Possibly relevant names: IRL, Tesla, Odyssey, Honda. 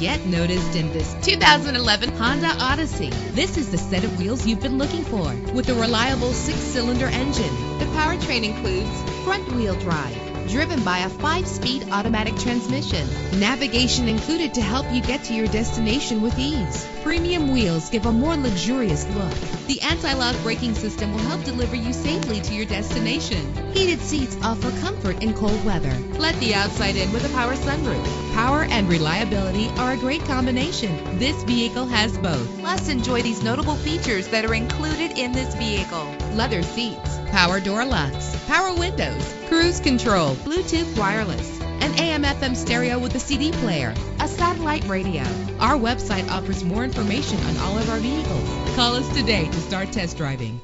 get noticed in this 2011 Honda Odyssey. This is the set of wheels you've been looking for, with a reliable 6-cylinder engine. The powertrain includes front-wheel drive, driven by a 5-speed automatic transmission. Navigation included to help you get to your destination with ease. Premium wheels give a more luxurious look. The anti-lock braking system will help deliver you safely to your destination. Heated seats offer comfort in cold weather. Let the outside in with a power sunroof. Power and reliability are a great combination. This vehicle has both. Plus, enjoy these notable features that are included in this vehicle: leather seats, power door locks, power windows, cruise control, Bluetooth wireless, an AM/FM stereo with a CD player, a satellite radio. Our website offers more information on all of our vehicles. Call us today to start test driving.